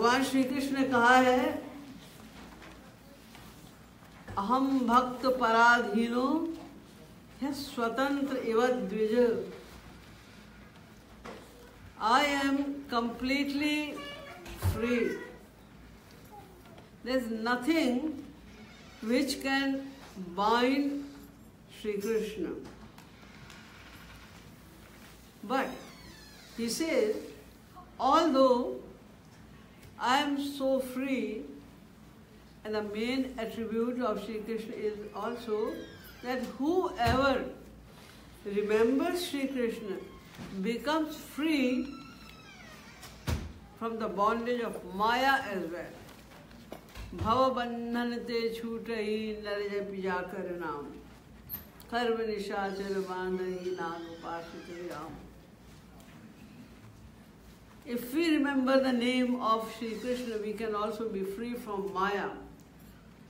भगवान श्री कृष्ण ने कहा है अहम भक्त पराधीनो है स्वतंत्र एव द्विज। I am completely free. There is nothing which can bind Shri Krishna. But he says, although I am so free, and the main attribute of Shri Krishna is also that whoever remembers Shri Krishna becomes free from the bondage of Maya as well. Bhava bandhan te chhutai narjapi jakar naam karma nishachar bandhi nan upasite ram. If we remember the name of Shri Krishna, we can also be free from Maya.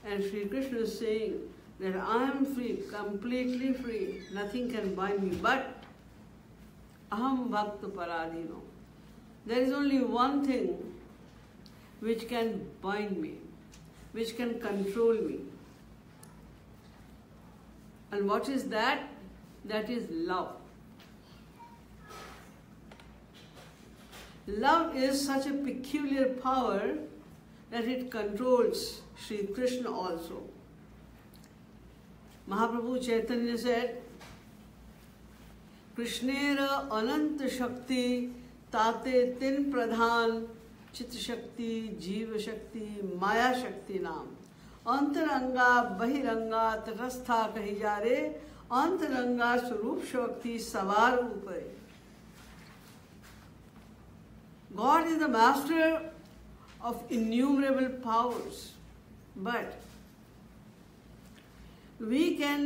And Shri Krishna is saying that I am free, completely free, nothing can bind me. But aham bhakta paradino. There is only one thing which can bind me, which can control me. And what is that? That is love. Love is such a peculiar power that it controls Sri Krishna also. Mahaprabhu Chaitanya said, Krishnera ananta shakti tate tin pradhan chit shakti jiva shakti maya shakti naam antaranga bahiranga tatastha kahi jare antaranga swarup shakti savar upare. God is the master of innumerable powers, but we can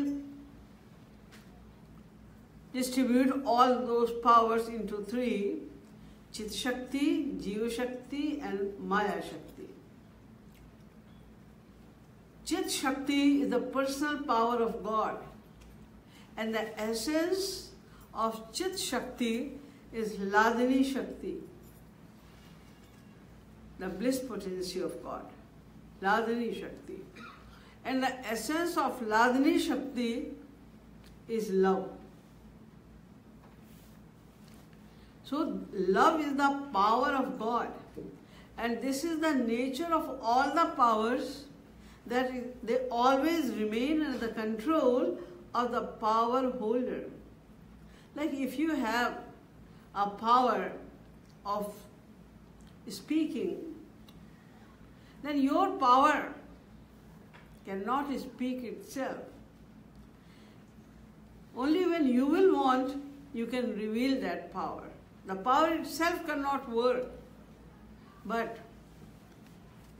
distribute all those powers into three: Chit Shakti, Jiva Shakti and Maya Shakti. Chit Shakti is the personal power of God, and the essence of Chit Shakti is Ladini Shakti, the bliss potency of God, Ladini Shakti. And the essence of Ladini Shakti is love. So love is the power of God, and this is the nature of all the powers, that they always remain under the control of the power holder. Like if you have a power of speaking, then your power cannot speak itself. Only when you will want, you can reveal that power. The power itself cannot work, but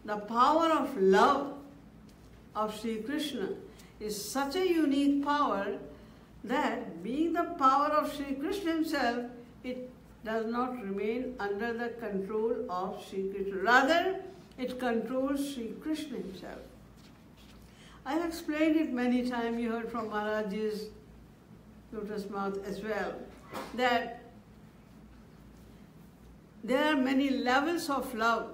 the power of love of Sri Krishna is such a unique power that, being the power of Sri Krishna himself, it does not remain under the control of Sri Krishna. Rather, it controls Sri Krishna himself. I have explained it many times. You heard from Maharaj's lotus mouth as well, that there are many levels of love: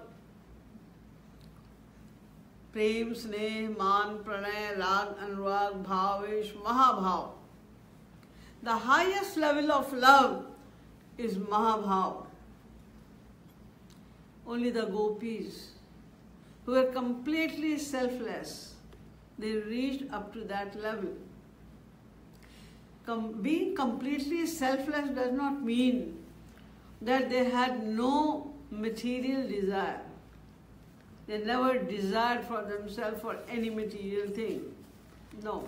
prem, sneh, man, pranay, rag, anurag, bhavesh, mahabhav. The highest level of love is mahabhav. Only the gopis, who are completely selfless, they reached up to that level. Being completely selfless does not mean that they had no material desire. They never desired for themselves for any material thing. No.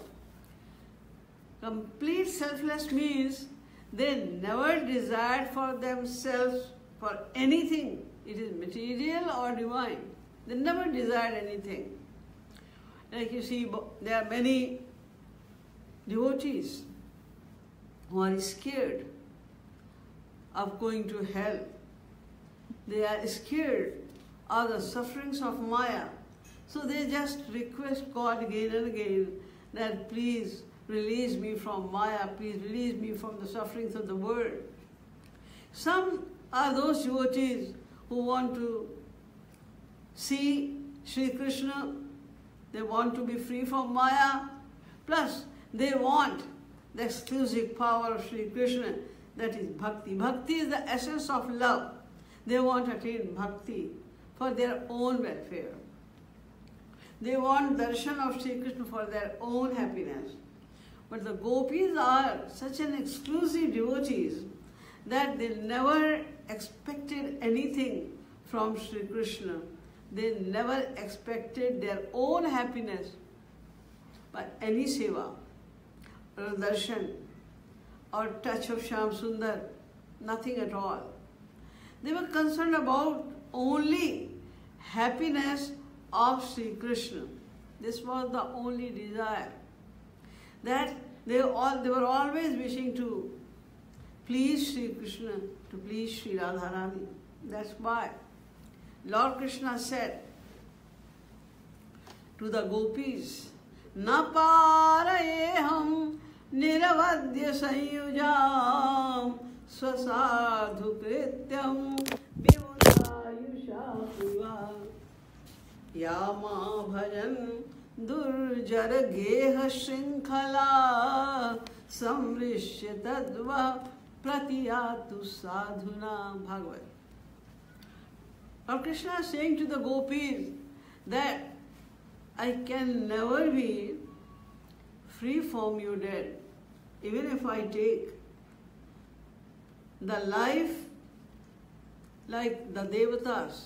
Complete selfless means they never desired for themselves for anything. It is material or divine. They never desired anything. Like you see, there are many devotees who are scared of going to hell. They are scared of the sufferings of Maya. So they just request God again and again that please release me from Maya, please release me from the sufferings of the world. Some are those devotees who want to see Shri Krishna, they want to be free from Maya, plus they want the exclusive power of Shri Krishna, that is bhakti. Bhakti is the essence of love. They want to attain bhakti for their own welfare. They want darshan of Shri Krishna for their own happiness. But the gopis are such an exclusive devotees that they never expected anything from Shri Krishna. They never expected their own happiness by any seva, or darshan, or touch of Shyam Sundar, nothing at all. They were concerned about only happiness of Sri Krishna. This was the only desire. That they were always wishing to please Sri Krishna, to please Sri Radharani. That's why Lord Krishna said to the gopis, Na parayeham niravadya sanyujam swasadhu krityam vimutayusha piva yama bhajan durjara geha shrinkhala samrishya tadva pratiyatu sadhuna. Bhagavad. Lord Krishna is saying to the gopis that I can never be free from you dead, even if I take the life like the devatas.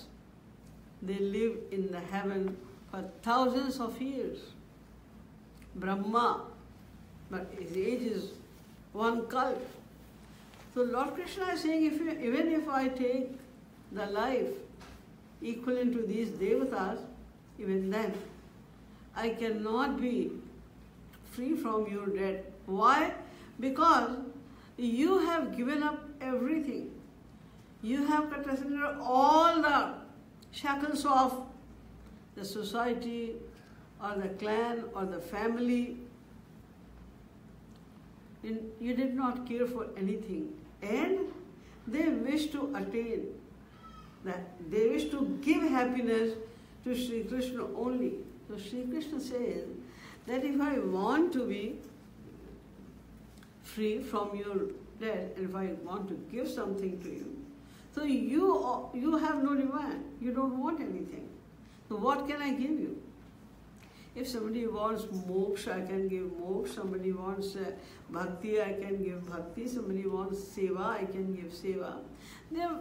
They live in the heaven for thousands of years. Brahma, but his age is one kalp. So Lord Krishna is saying, even if I take the life equivalent to these devatas, even then I cannot be free from your death. Why? Because you have given up everything. You have cut asunder all the shackles of the society or the clan or the family. You did not care for anything. And they wish to attain that. They wish to give happiness to Sri Krishna only. So Sri Krishna says that if I want to be free from your death, and if I want to give something to you, so you have no demand. You don't want anything. So what can I give you? If somebody wants moksha, I can give moksha. Somebody wants bhakti, I can give bhakti. Somebody wants seva, I can give seva. Now,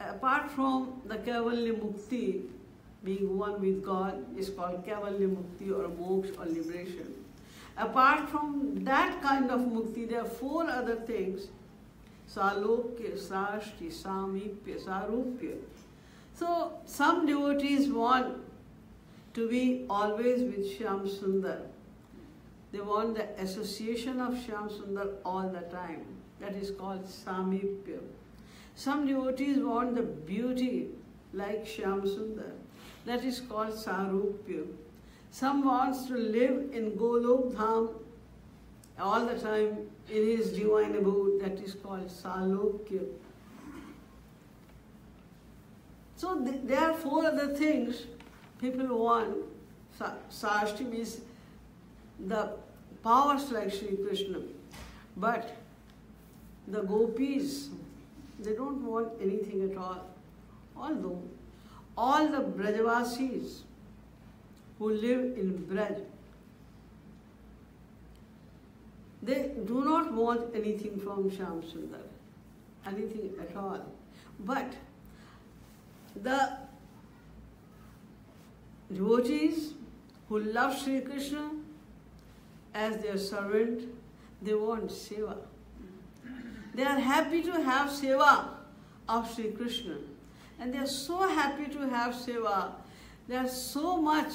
apart from the Kavalya Mukti, being one with God, is called Kavalya Mukti or moksha or liberation. Apart from that kind of mukti, there are four other things. Salokya, Sashti, Samipya, Sarupya. So, some devotees want to be always with Shyam Sundar. They want the association of Shyam Sundar all the time. That is called Samipya. Some devotees want the beauty like Shyam Sundar. That is called Sarupya. Some wants to live in Golok Dham all the time in his divine abode. That is called Salokya. So there are four other things people want. Sashti means the powers like Sri Krishna. But the gopis, they don't want anything at all. Although all the Brajavasis who live in Braj, they do not want anything from Shyam Sundar, anything at all. But the devotees who love Sri Krishna as their servant, they want seva. They are happy to have seva of Sri Krishna. And they are so happy to have seva. They are so much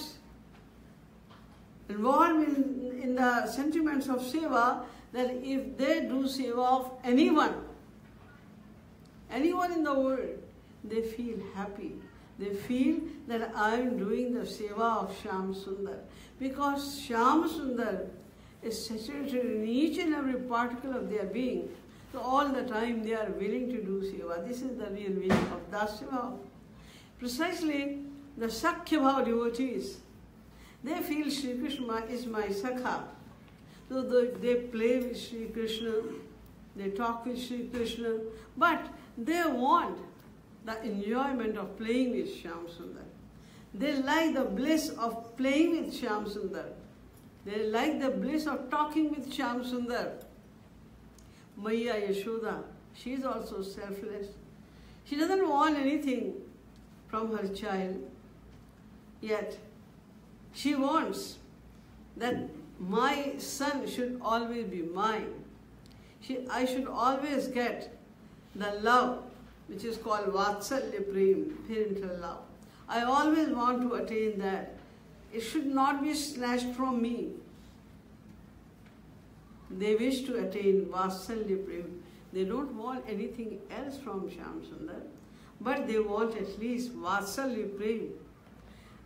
involved in the sentiments of seva that if they do seva of anyone in the world, they feel happy. They feel that I am doing the seva of Shyam Sundar. Because Shyam Sundar is saturated in each and every particle of their being. So all the time they are willing to do seva. This is the real meaning of das seva. Precisely the Sakya Bhava devotees, they feel Shri Krishna is my Sakha. So they play with Shri Krishna, they talk with Shri Krishna, but they want the enjoyment of playing with Shyam Sundar. They like the bliss of playing with Shyam Sundar. They like the bliss of talking with Shyam Sundar. Maya Yashoda, she is also selfless. She doesn't want anything from her child. Yet, she wants that my son should always be mine. I should always get the love which is called Vatsalya Prem, parental love. I always want to attain that. It should not be snatched from me. They wish to attain Vatsalya Prem. They don't want anything else from Shyam Sundar, but they want at least Vatsalya Prem.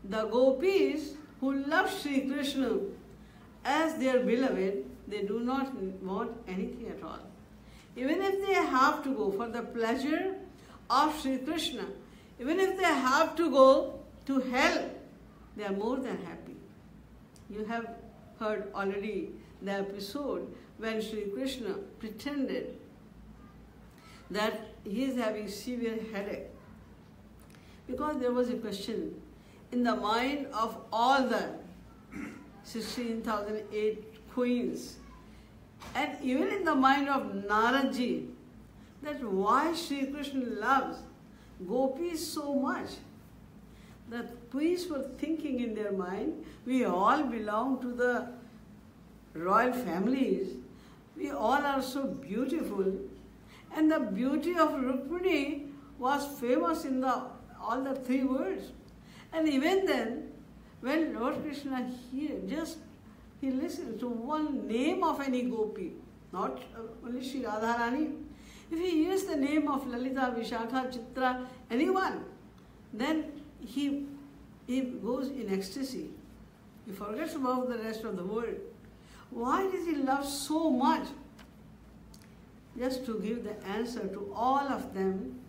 The gopis who love Sri Krishna as their beloved, they do not want anything at all. Even if they have to go for the pleasure of Sri Krishna, even if they have to go to hell, they are more than happy. You have heard already the episode when Sri Krishna pretended that he is having severe headache because there was a question in the mind of all the 16,008 queens, and even in the mind of Naradji, that why Sri Krishna loves gopis so much. The queens were thinking in their mind, we all belong to the royal families, we all are so beautiful, and the beauty of Rukmini was famous in all the three worlds. And even then, when Lord Krishna he listens to one name of any gopi, not only Sri Radharani. If he hears the name of Lalita, Vishakha, Chitra, anyone, then he goes in ecstasy. He forgets about the rest of the world. Why does he love so much? Just to give the answer to all of them,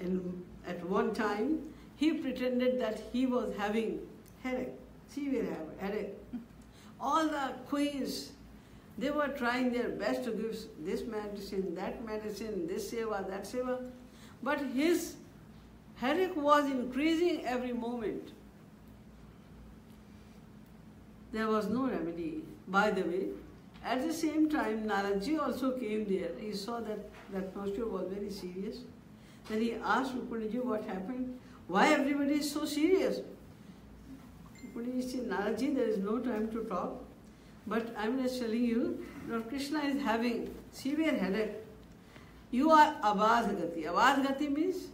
and at one time, he pretended that he was having headache, severe headache. All the queens, they were trying their best to give this medicine, this seva, that seva. But his headache was increasing every moment. There was no remedy. By the way, at the same time, Naradji also came there. He saw that the atmosphere was very serious. Then he asked Rukmini, what happened? Why everybody is so serious? Rukmini said, Naradji, there is no time to talk. But I am just telling you, Lord Krishna is having severe headache. You are Abhazgati. Abhazgati means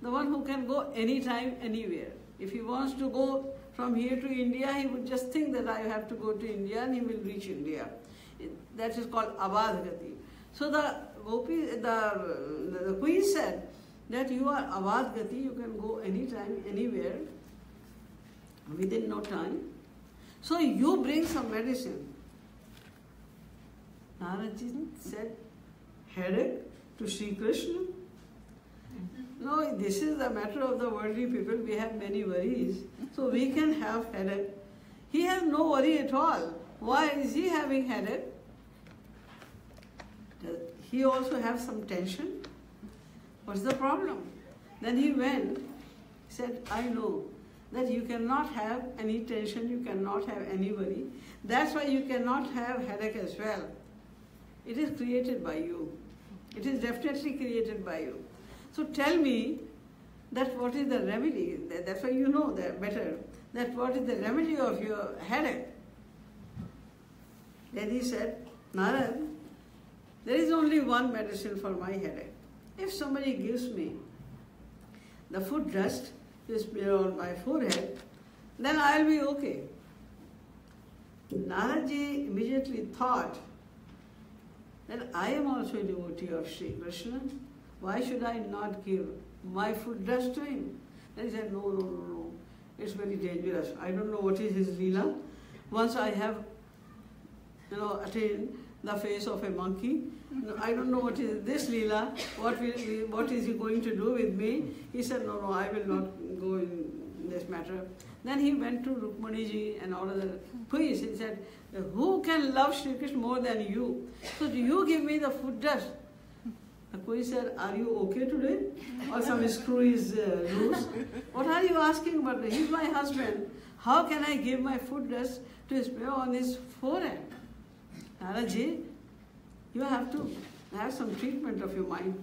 the one who can go anytime, anywhere. If he wants to go from here to India, he would just think that I have to go to India and he will reach India. That is called Abhazgati. So the queen said that you are Abhazgati, you can go anytime, anywhere, within no time. So you bring some medicine. Naradji said, headache to Sri Krishna? No, this is the matter of the worldly people. We have many worries, so we can have headache. He has no worry at all. Why is he having headache? Does he also have some tension? What's the problem? Then he went, said, I know that you cannot have any tension, you cannot have any worry. That's why you cannot have headache as well. It is created by you. It is definitely created by you. So tell me that what is the remedy? That's why you know that better. That what is the remedy of your headache? Then he said, Narad, there is only one medicine for my headache. If somebody gives me the foot dust to smear on my forehead, then I'll be okay. Naradji immediately thought that I am also a devotee of Shri Krishna. Why should I not give my foot dust to him? Then he said, no, it's very dangerous. I don't know what is his leela. Once I have attained the face of a monkey. I don't know what is this Leela, what is he going to do with me? He said, no, I will not go in this matter. Then he went to Rukmini and all of the priests and said, who can love Shri Krishna more than you? So do you give me the foot dust? The priest said, are you okay today? Or some screw is loose? What are you asking about? He's my husband. How can I give my foot dust to smear on his forehead? Naradji, you have to have some treatment of your mind.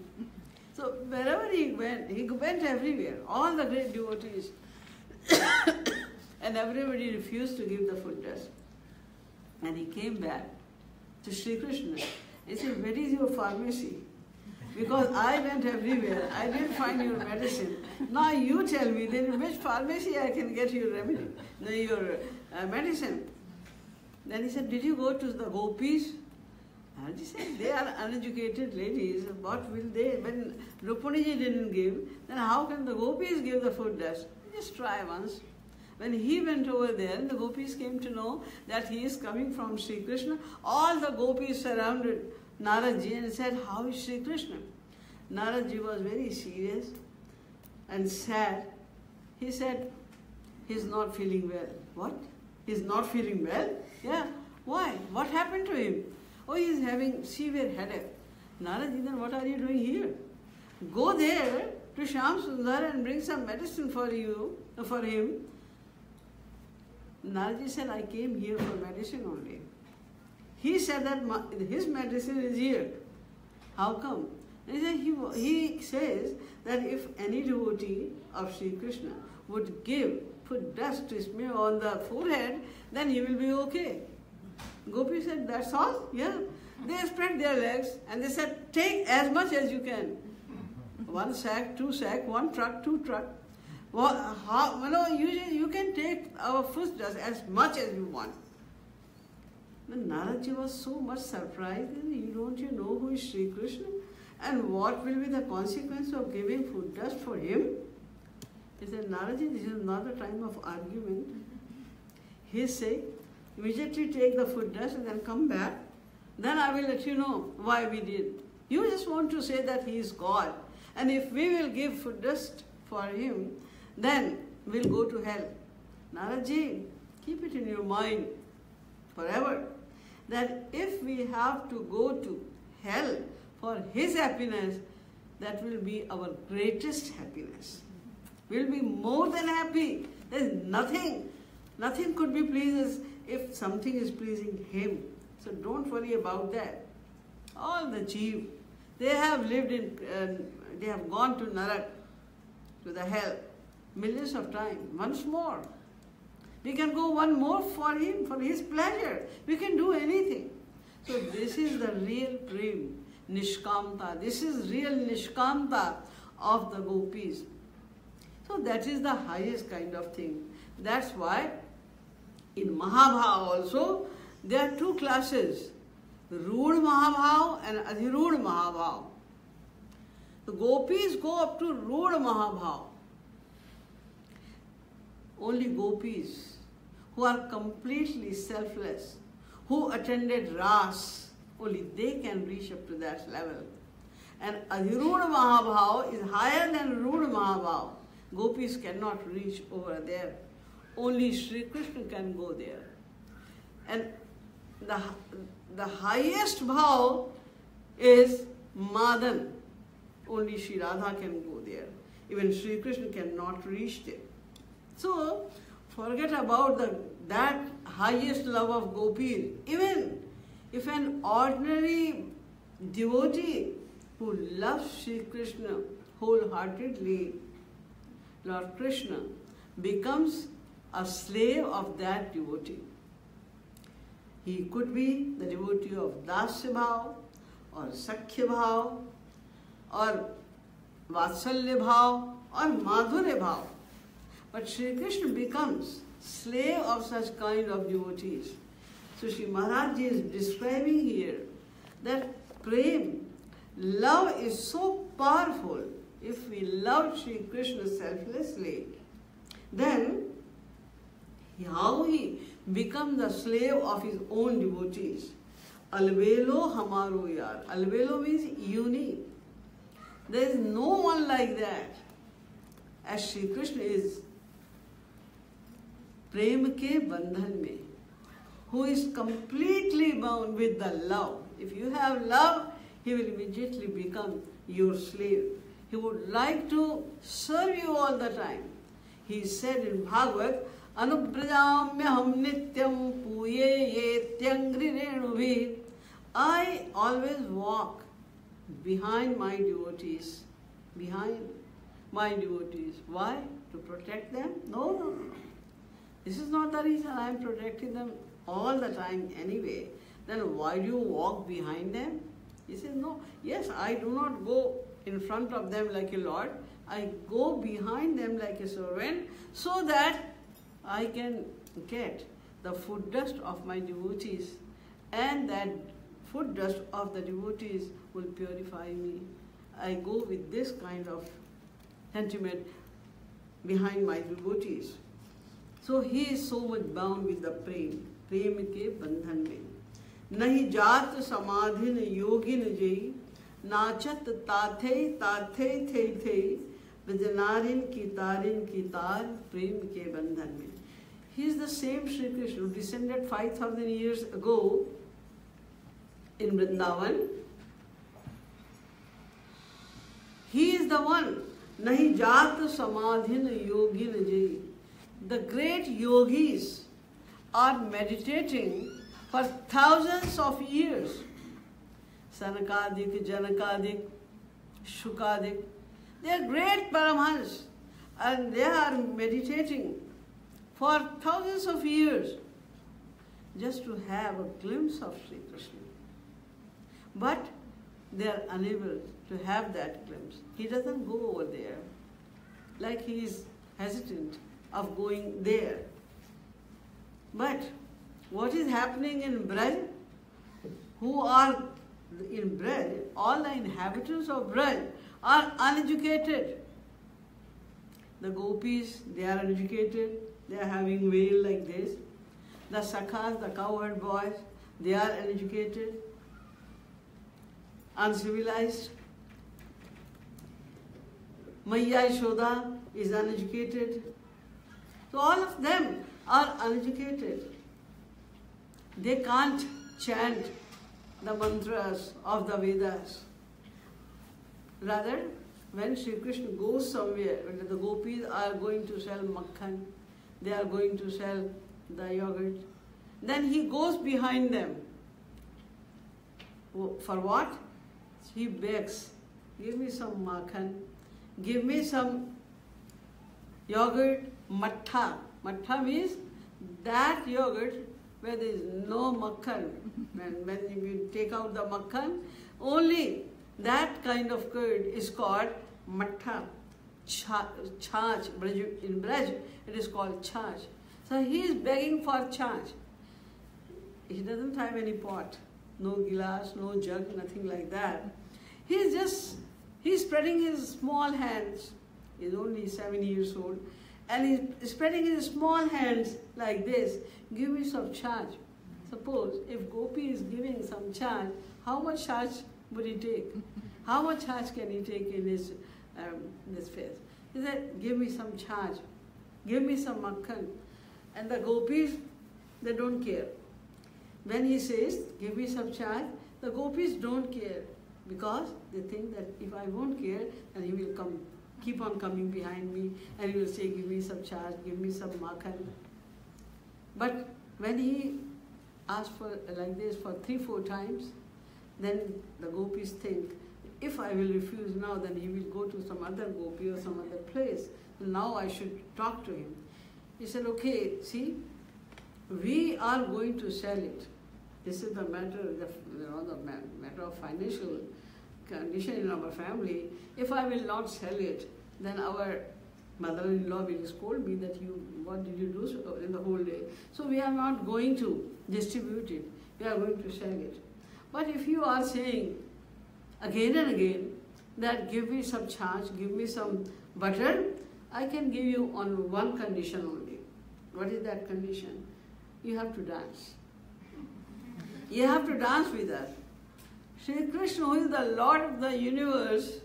So wherever he went everywhere, all the great devotees, and everybody refused to give the foot dust. And he came back to Shri Krishna. He said, where is your pharmacy? Because I went everywhere, I didn't find your medicine. Now you tell me, then in which pharmacy I can get your remedy, your medicine? Then he said, did you go to the gopis? And he said, they are uneducated ladies. What will they? When Rukmini didn't give, then how can the gopis give the food dust? Just try once. When he went over there, the gopis came to know that he is coming from Sri Krishna. All the gopis surrounded Naradji and said, how is Sri Krishna? Naradji was very serious and sad. He said, he is not feeling well. What? He is not feeling well? Yeah. Why? What happened to him? Oh, he is having severe headache. Naradji, then what are you doing here? Go there to Shyam Sundar and bring some medicine for him. Naradji said, I came here for medicine only. He said that his medicine is here. How come? And he says that if any devotee of Sri Krishna would give foot dust to smear on the forehead, then he will be okay. Gopi said, that's all? Yeah. They spread their legs and they said, take as much as you can. One sack, two sack, one truck, two truck. Well, you can take our foot dust as much as you want. But Naradji was so much surprised. Don't you know who is Sri Krishna? And what will be the consequence of giving foot dust for him? He said, Naradji, this is not the time of argument. He said, immediately take the foot dust and then come back. Then I will let you know why we did. You just want to say that he is God. And if we will give foot dust for him, then we will go to hell. Naradji, keep it in your mind forever, that if we have to go to hell for his happiness, that will be our greatest happiness. We'll be more than happy. There's nothing could be pleased if something is pleasing him. So don't worry about that. All the jeev, they have gone to Narak, to the hell, millions of times, once more. We can go one more for him, for his pleasure. We can do anything. So this is the real prem, nishkamta. This is real nishkamta of the gopis. So that is the highest kind of thing. That's why in Mahabhava also, there are two classes, Rood Mahabhava and Adhirood Mahabhava. The gopis go up to Rood Mahabhava. Only gopis who are completely selfless, who attended Ras, only they can reach up to that level. And Adhirood Mahabhava is higher than Rood Mahabhava. Gopis cannot reach over there. Only Sri Krishna can go there. And the highest bhav is Madan. Only Sri Radha can go there. Even Sri Krishna cannot reach there. So, forget about that highest love of gopis. Even if an ordinary devotee who loves Sri Krishna wholeheartedly, Lord Krishna, becomes a slave of that devotee. He could be the devotee of Dasya Bhav, or Sakhya Bhav, or Vatsalya Bhav, or Madhurya Bhav. But Sri Krishna becomes slave of such kind of devotees. So Sri Maharaj is describing here that prem, love is so powerful. If we love Sri Krishna selflessly, then how he becomes the slave of his own devotees. Alvelo Hamaru Yar. Alvelo means unique. There is no one like that. As Shri Krishna is Prem Ke Bandhan Mein, who is completely bound with the love. If you have love, he will immediately become your slave. He would like to serve you all the time. He said in Bhagavad, Anuprajamyaham nityam puye yetyangri renubhi. I always walk behind my devotees. Behind my devotees. Why? To protect them? No, no, no. This is not the reason. I am protecting them all the time anyway. Then why do you walk behind them? He says, no. Yes, I do not go in front of them like a lord. I go behind them like a servant so that I can get the foot dust of my devotees, and that foot dust of the devotees will purify me. I go with this kind of sentiment behind my devotees. So he is so much bound with the prem, prem ke bandhan mein. Nahi jat samadhin yogin jai, nachat tathei tathei thei thei, vijanarin kitarin kitar, prem ke bandhan mein. He is the same Shri Krishna who descended 5,000 years ago in Vrindavan. He is the one. Nahi jat samadhin yogin jai. The great yogis are meditating for thousands of years. Sanakadik, Janakadik, Shukadik. They are great Paramhans and they are meditating for thousands of years just to have a glimpse of Sri Krishna. But they are unable to have that glimpse. He doesn't go over there. Like he is hesitant of going there. But what is happening in Braj? Who are in Braj? All the inhabitants of Braj are uneducated. The gopis, they are uneducated. They are having veil like this. The sakhas, the cowherd boys, they are uneducated, uncivilized. Maiya Yashoda is uneducated. So all of them are uneducated. They can't chant the mantras of the Vedas. Rather, when Sri Krishna goes somewhere, when the gopis are going to sell makhan, they are going to sell the yogurt, then he goes behind them. For what? He begs, give me some makhan, give me some yogurt, matha. Matha means that yogurt where there is no makhan. When you take out the makhan, only that kind of curd is called matha. Chach, in Braj, it is called chach. So he is begging for chach. He doesn't have any pot, no glass, no jug, nothing like that. He is just, he is spreading his small hands. He is only 7 years old. And he's spreading his small hands like this. Give me some charge. Suppose if Gopi is giving some charge, how much charge would he take? How much charge can he take in his face? He said, give me some charge. Give me some makhan. And the Gopis, they don't care. When he says, give me some charge, the Gopis don't care. Because they think that if I won't care, then he will come. Keep on coming behind me and he will say, give me some charge, give me some makhan. But when he asks for like this for 3-4 times, then the gopis think, if I will refuse now, then he will go to some other gopi or some other place. Now I should talk to him. He said, okay, see, we are going to sell it. This is the matter of, financial condition in our family. If I will not sell it, then our mother-in-law will scold me that you, what did you do in the whole day? So we are not going to distribute it. We are going to sell it. But if you are saying again and again that give me some charge, give me some butter, I can give you on one condition only. What is that condition? You have to dance. You have to dance with us. Shri Krishna, who is the Lord of the universe,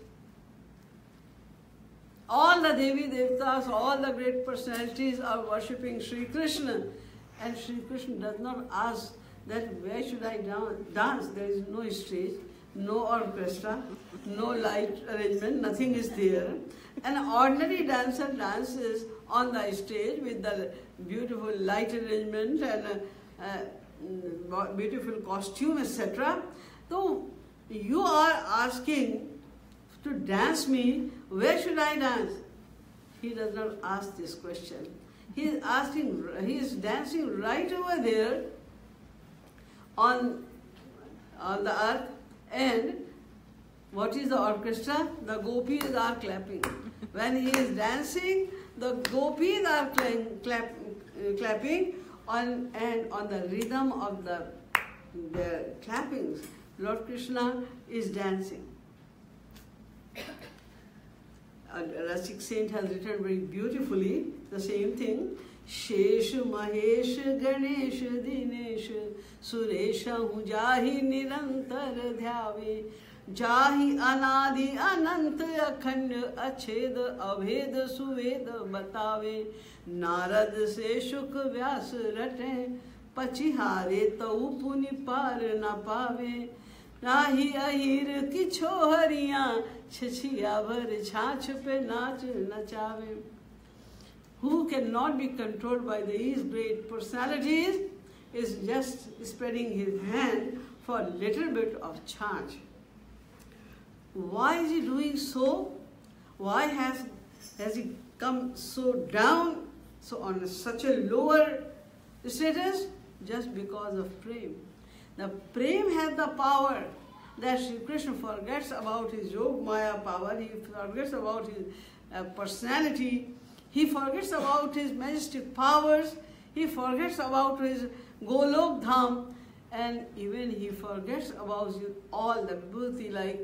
all the Devi Devtas, all the great personalities are worshipping Shri Krishna. And Shri Krishna does not ask that where should I dance. There is no stage, no orchestra, no light arrangement, nothing is there. An ordinary dancer dances on the stage with the beautiful light arrangement and beautiful costume, etc. So you are asking to dance me, where should I dance? He does not ask this question. He is asking, he is dancing right over there on the earth, and what is the orchestra? The gopis are clapping. When he is dancing, the gopis are clapping on the rhythm of their clappings. Lord Krishna is dancing. A Rasik saint has written very beautifully the same thing. Shesha Mahesha Ganesha Dinesha Suresha Hujahi Nirantar Dhyavi Jahi Anadi Anant Akhand Acheda Aveda Suveda Batave Narad Seshuk Vyas Rate Pachihare Tau Puni Par Napave Nahi Ahir Kichohariya Chachiya Var Chach Pe Nach Nachave. Who cannot be controlled by these great personalities is just spreading his hand for a little bit of charge. Why is he doing so? Why has he come so down, so on such a lower status? Just because of prem. The prem has the power that Sri Krishna forgets about his Yog Maya power, he forgets about his personality. He forgets about his majestic powers, he forgets about his Golok Dham, and even he forgets about all the beauty like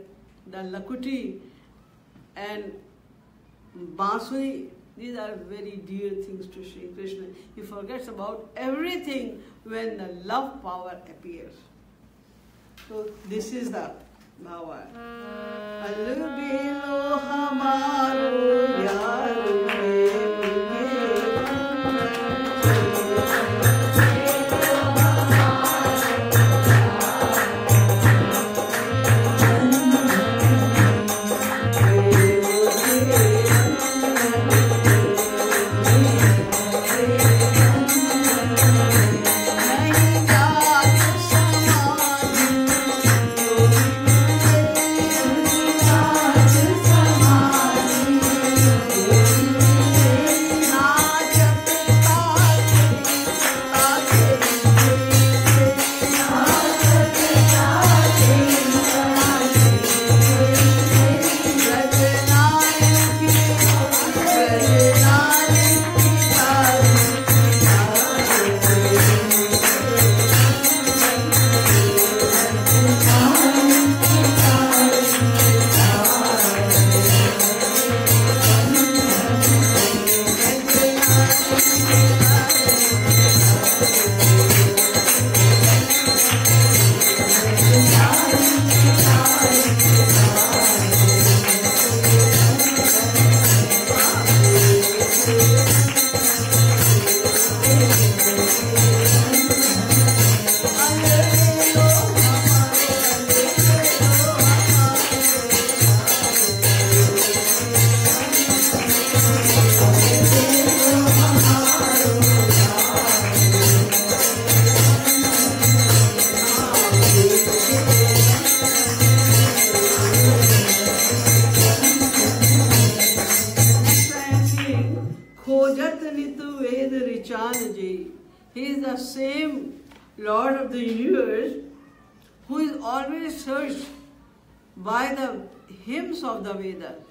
the Lakuti and Bansuri. These are very dear things to Sri Krishna. He forgets about everything when the love power appears. So this is the bhava. Alubilo Hamaru Yaru. He is the same Lord of the universe who is always searched by the hymns of the Vedas.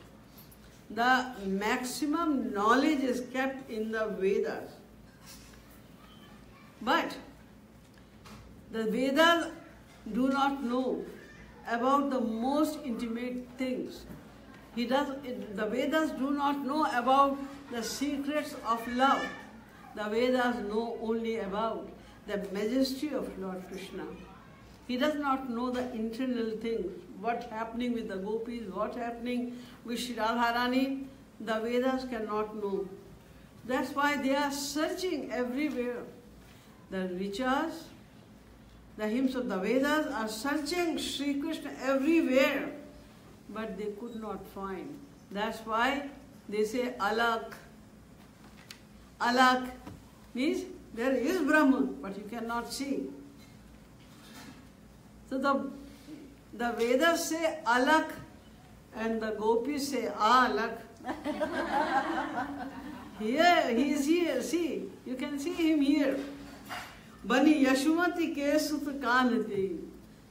The maximum knowledge is kept in the Vedas. But the Vedas do not know about the most intimate things. The Vedas do not know about the secrets of love. The Vedas know only about the majesty of Lord Krishna. He does not know the internal things, what's happening with the gopis, what's happening with Sri Radharani. The Vedas cannot know. That's why they are searching everywhere. The Richas, the hymns of the Vedas are searching Shri Krishna everywhere, but they could not find. That's why they say alak. Alak means there is Brahma, but you cannot see. So the Vedas say alak and the gopis say alak. Here, he is here, see, you can see him here. Bani Yashumati Kesut Kanati,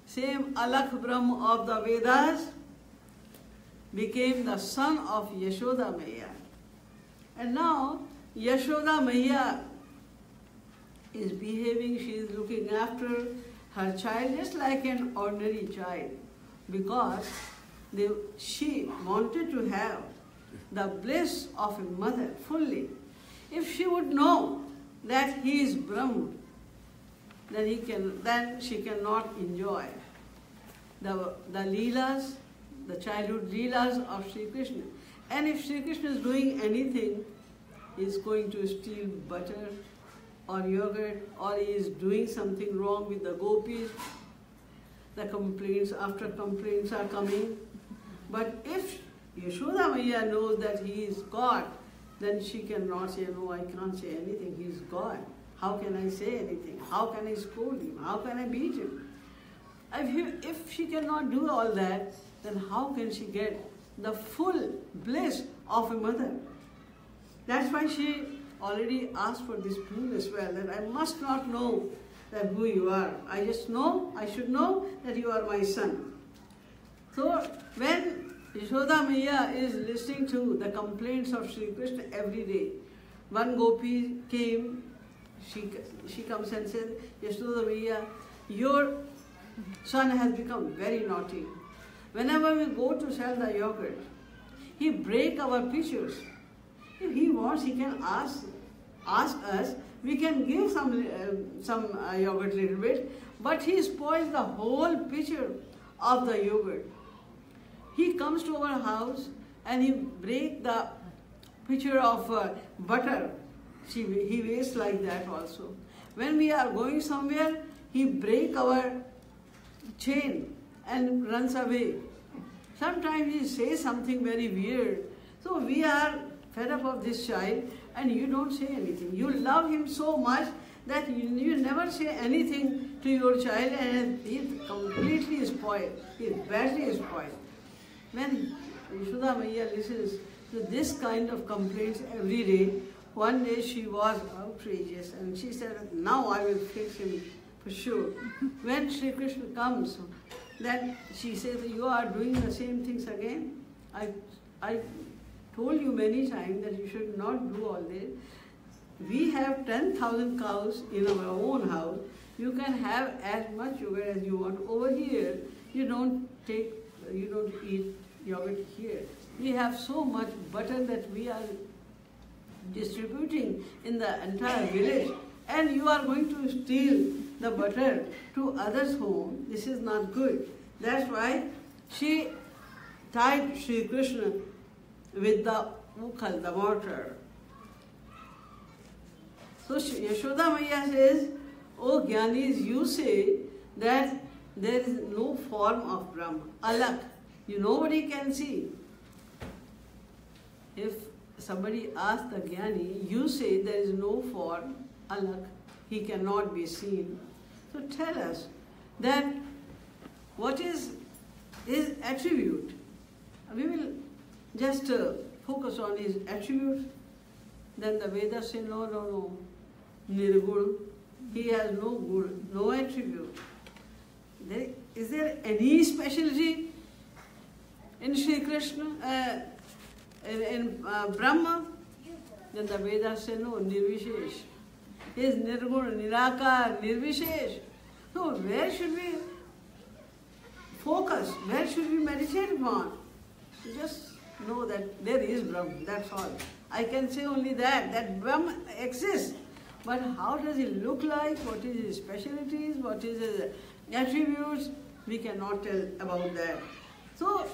same Alak Brahma of the Vedas, became the son of Yashoda Maya. And now Yashoda Maya is behaving, she is looking after her child just like an ordinary child, because she wanted to have the bliss of a mother fully. If she would know that he is Brahma, then she cannot enjoy the leelas, the childhood leelas of Sri Krishna. And if Sri Krishna is doing anything, he is going to steal butter or yogurt, or he is doing something wrong with the gopis, the complaints after complaints are coming. But if Yashoda Maya knows that he is God, then she cannot say, no, I can't say anything, he is God. How can I say anything? How can I scold him? How can I beat him? If she cannot do all that, then how can she get the full bliss of a mother? That's why she already asked for this boon as well, that I must not know that who you are. I just know, I should know that you are my son. So when Yashoda Maya is listening to the complaints of Sri Krishna every day, one gopi came, she comes and said, Yashoda Maya, your son has become very naughty. Whenever we go to sell the yogurt, he breaks our pitchers. If he wants, he can ask us, we can give some yogurt little bit, but he spoils the whole pitcher of the yogurt. He comes to our house and he breaks the pitcher of butter. He wastes like that also. When we are going somewhere, he breaks our chain and runs away. Sometimes he says something very weird. So we are fed up of this child and you don't say anything. You love him so much that you never say anything to your child, and he is completely spoiled. He is badly spoiled. When Yashoda Maya listens to this kind of complaints every day, one day she was outrageous and she said, now I will fix him for sure. When Sri Krishna comes, then she says, you are doing the same things again. I told you many times that you should not do all this. We have 10,000 cows in our own house. You can have as much sugar as you want. Over here, you don't eat yogurt here. We have so much butter that we are distributing in the entire village, and you are going to steal the butter to others' home. This is not good. That's why she tied Sri Krishna with the ukkal, the mortar. So Yashoda Maya says, oh Gyanis, you say that there is no form of Brahma, alak. Nobody can see. If somebody asks the Jnani, you say there is no form, alak. He cannot be seen. So tell us that what is his attribute. We will just focus on his attribute. Then the Vedas say, no. Nirgul. He has no gul, no attribute. Is there any specialty in Shri Krishna, in Brahma? Then the Vedas say no, nirvishesh. He is nirguna, nirakar, nirvishesh. So where should we focus? Where should we meditate upon? Just know that there is Brahma, that's all. I can say only that Brahma exists. But how does he look like? What is his specialties? What is his attributes? We cannot tell about that. So,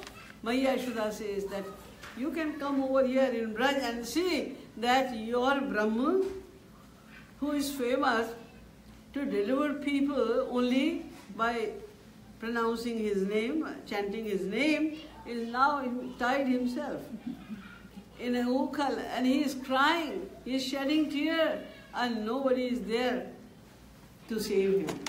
Maya Yashoda says that you can come over here in Braj and see that your Brahma, who is famous to deliver people only by pronouncing his name, chanting his name, is now tied himself in a ukal, and he is crying, he is shedding tears, and nobody is there to save him.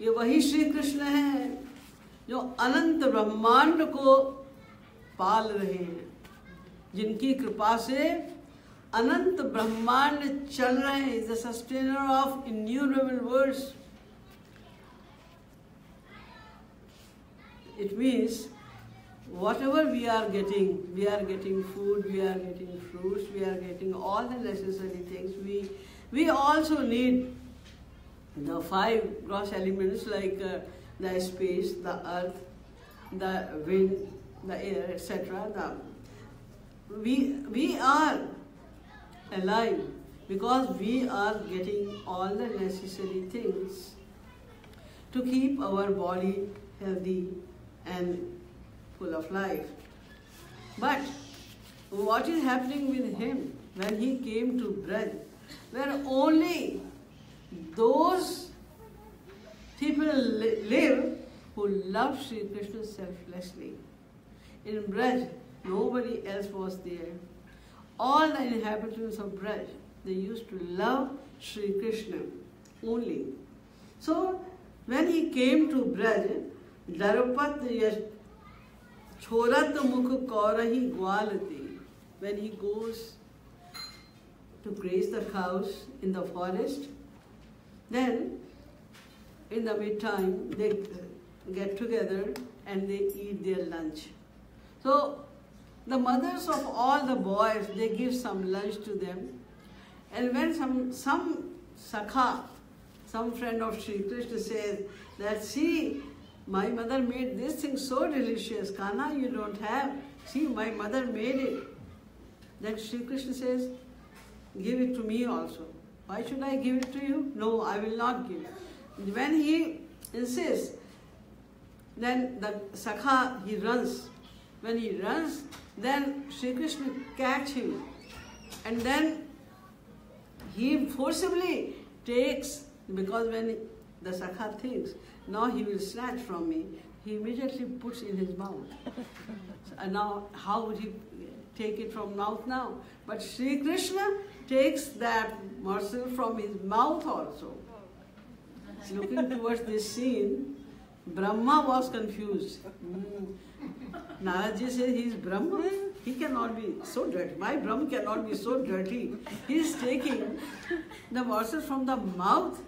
ये वही श्री कृष्ण है जो अनंत ब्रह्मांड को पाल रहे हैं, जिनकी कृपा से अनंत ब्रह्मांड चल रहे हैं. Is the sustainer of innumerable worlds. It means whatever we are getting food, we are getting fruits, we are getting all the necessary things. We also need the 5 gross elements like the space, the earth, the wind, the air, etc. We are alive because we are getting all the necessary things to keep our body healthy and full of life. But what is happening with him when he came to Braj, where only those people live who love Sri Krishna selflessly. In Braj, nobody else was there. All the inhabitants of Braj, they used to love Sri Krishna only. So, when he came to Braj, Darapat Chorat Mukh Kaurahi Gwalati, when he goes to graze the cows in the forest, then, in the midtime, they get together and they eat their lunch. So, the mothers of all the boys, they give some lunch to them. And when some Sakha, some friend of Sri Krishna says that, see, my mother made this thing so delicious, Kana, you don't have. See, my mother made it. Then Sri Krishna says, give it to me also. Why should I give it to you? No, I will not give it. When he insists, then the Sakha, he runs. When he runs, then Sri Krishna catches him. And then he forcibly takes, because when the Sakha thinks, now he will snatch from me, he immediately puts in his mouth. And now, how would he take it from mouth now? But Sri Krishna takes that morsel from his mouth also. Looking towards this scene, Brahma was confused. Naradji says he is Brahma. He cannot be so dirty. My Brahma cannot be so dirty. He is taking the verses from the mouth.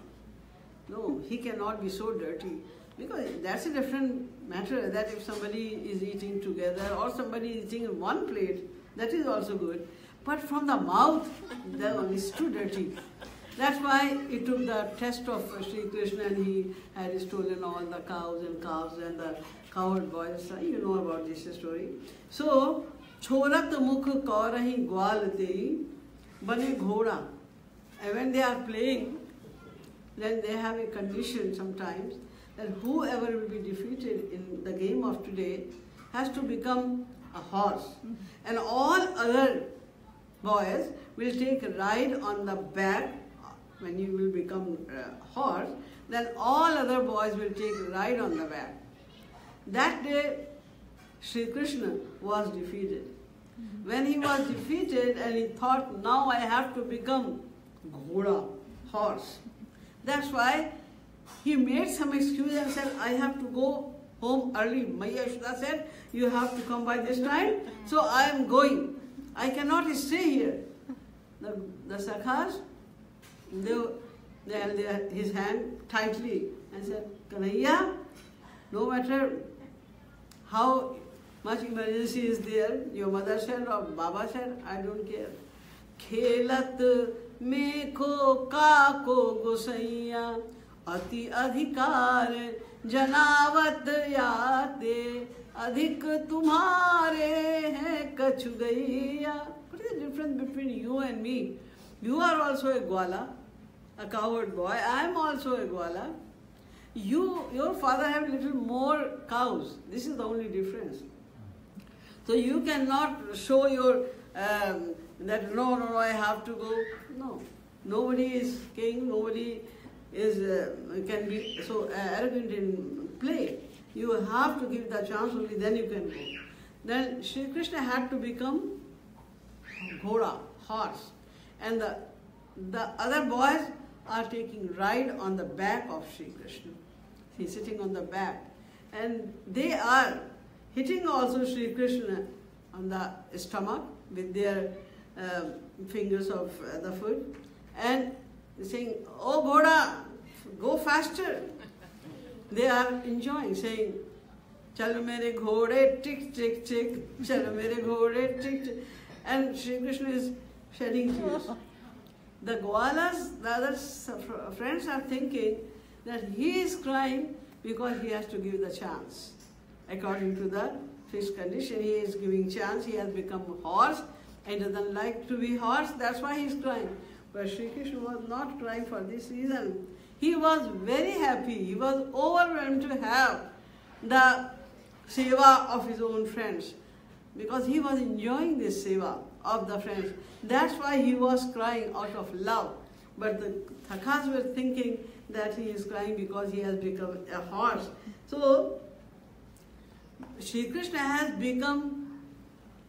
No, he cannot be so dirty. Because that's a different matter, that if somebody is eating together or somebody is eating in one plate, that is also good. But from the mouth, that one is too dirty. That's why it took the test of Shri Krishna, and he had stolen all the cows and calves and the coward boys. You know about this story. So, Chorat Mukh Kaurahi Gwalati Bane Ghoda. And when they are playing, then they have a condition sometimes that whoever will be defeated in the game of today has to become a horse. And all other boys will take a ride on the back. When you will become a horse, then all other boys will take a ride on the back. That day, Shri Krishna was defeated. When he was defeated and he thought, now I have to become ghoda, horse. That's why he made some excuse and said, I have to go home early. My Yashoda said, you have to come by this time, so I am going. I cannot stay here. The Sakhas, they held his hand tightly and said, Kanhaiya, no matter how much emergency is there, your mother said or Baba said, I don't care. Khelat me ko ka ko gosaiya ati adhikar janavat yaate adhik tumhare hai kachu gaiya. What is the difference between you and me? You are also a gwala, a coward boy. I am also a gwala. Your father have little more cows. This is the only difference. So you cannot show your, that no, I have to go. No, nobody is king, nobody is, can be so arrogant in play. You have to give the chance, only then you can go. Then Shri Krishna had to become ghoda, horse. And the other boys are taking ride on the back of Shri Krishna. He's sitting on the back. And they are hitting also Shri Krishna on the stomach with their fingers of the foot. And saying, oh Ghoda, go faster. They are enjoying, saying, Chalo mere ghode, tick, tick, tick. Chalo mere ghode, tick, tick. And Shri Krishna is shedding tears. The Gwalas, the other friends are thinking that he is crying because he has to give the chance. According to the fixed condition, he is giving chance, he has become a horse, and doesn't like to be horse, that's why he is crying. But Shri Krishna was not crying for this reason. He was very happy, he was overwhelmed to have the seva of his own friends, because he was enjoying this seva of the friends. That's why he was crying out of love. But the Thakas were thinking that he is crying because he has become a horse. So, Shri Krishna has become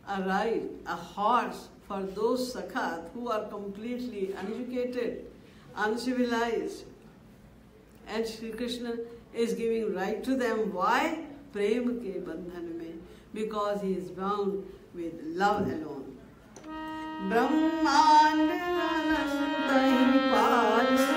a ride, a horse for those Sakhas who are completely uneducated, uncivilized. And Shri Krishna is giving ride to them. Why? Prem ke bandhan mein. Because he is bound with love alone. Brahmand anantahi paad.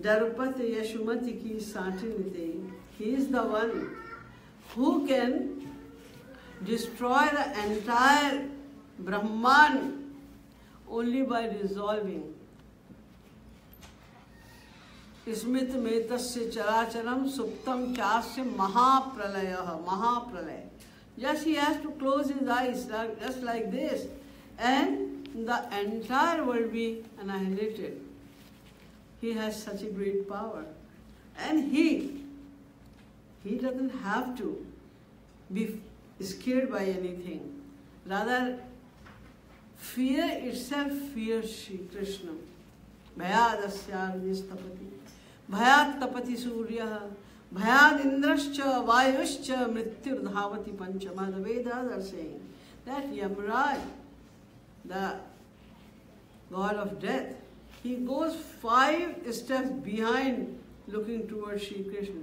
Darupati Yashumati ki Satinite. He is the one who can destroy the entire Brahman only by resolving. Smit metasya characharam suptam chasya mahapralaya. Mahapralaya. Just he has to close his eyes just like this, and the entire world be annihilated. He has such a great power. And he doesn't have to be scared by anything. Rather, fear itself fears Shri Krishna. Bhayadasyarnistapati. Bhayat tapati suryaha. Bhayad indrascha vayuscha mrityur dhavati panchama. The Vedas are saying that Yamaraj, the god of death, he goes 5 steps behind looking towards Shri Krishna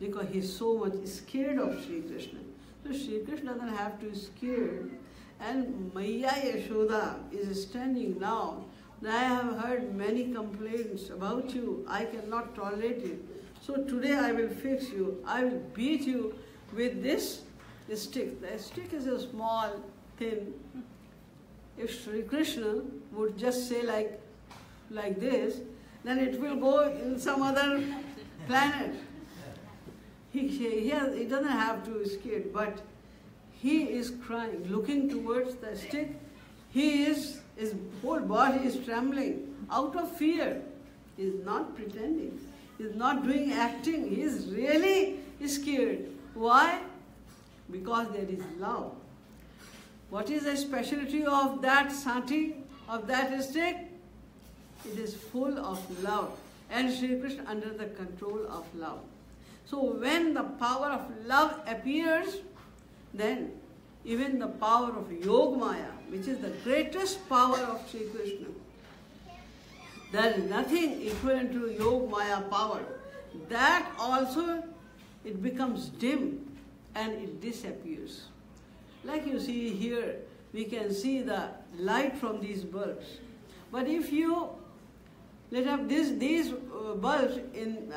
because he is so much scared of Shri Krishna. So Shri Krishna doesn't have to be scared. And Maya Yashoda is standing now. I have heard many complaints about you. I cannot tolerate it. So today I will fix you. I will beat you with this stick. The stick is a small, thin. If Shri Krishna would just say like this, then it will go in some other planet. He doesn't have to be scared, but he is crying, looking towards the stick. His whole body is trembling out of fear. He is not pretending. He is not doing acting. He is really scared. Why? Because there is love. What is the speciality of that sati, of that stick? It is full of love. And Shri Krishna under the control of love. So when the power of love appears, then even the power of Yogmaya, which is the greatest power of Sri Krishna, there is nothing equivalent to Yogmaya power. That also, it becomes dim and it disappears. Like you see here, we can see the light from these bulbs. But if you let up these bulbs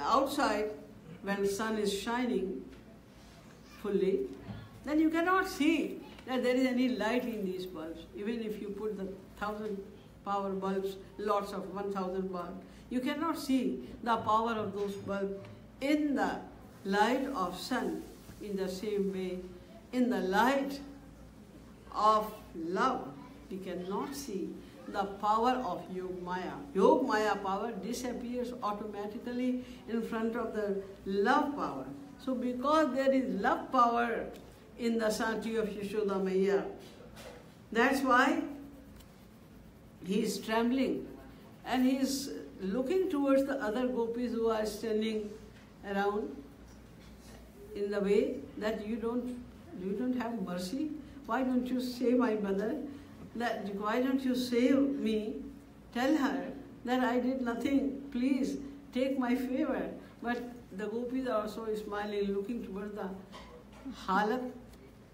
outside, when the sun is shining fully, then you cannot see that there is any light in these bulbs. Even if you put the 1,000 power bulbs, lots of 1,000 bulbs, you cannot see the power of those bulbs in the light of sun. In the same way, in the light of love, we cannot see the power of Yogmaya. Yogmaya power disappears automatically in front of the love power. So because there is love power in the sati of Yashoda Maya, that's why he is trembling and he is looking towards the other gopis who are standing around in the way, that you don't have mercy. Why don't you save my mother? Why don't you save me? Tell her that I did nothing. Please take my favor. But the gopis are also smiling, looking towards the halat,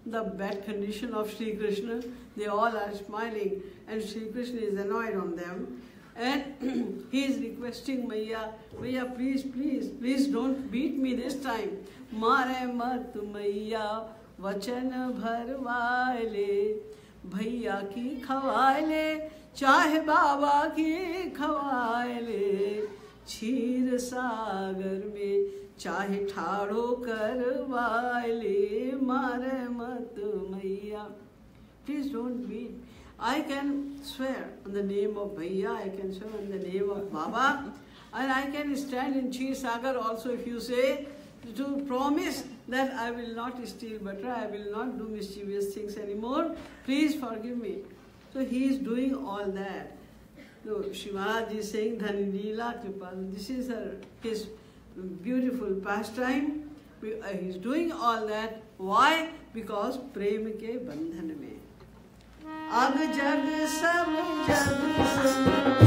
the bad condition of Sri Krishna. They all are smiling and Sri Krishna is annoyed on them. And he is requesting Maya, Maya, please, please, please don't beat me this time. Mare mat Maya vachana bharwale. भैया की खवाले चाहे बाबा की खवाले क्षीर सागर में चाहे ठाड़ो करवाले मारे मत मैया please don't beat. I can swear on the name of Bhaiya, I can swear on the name of Baba, and I can stand in Chir Sagar also if you say to promise that I will not steal butter, I will not do mischievous things anymore, please forgive me. So he is doing all that. So Shivaji is saying, Dhaninila Kripal, this is his beautiful pastime. He is doing all that. Why? Because Prem ke bandhan mein. Ag jag sab jag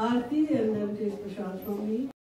Aarti and then take prashad from me.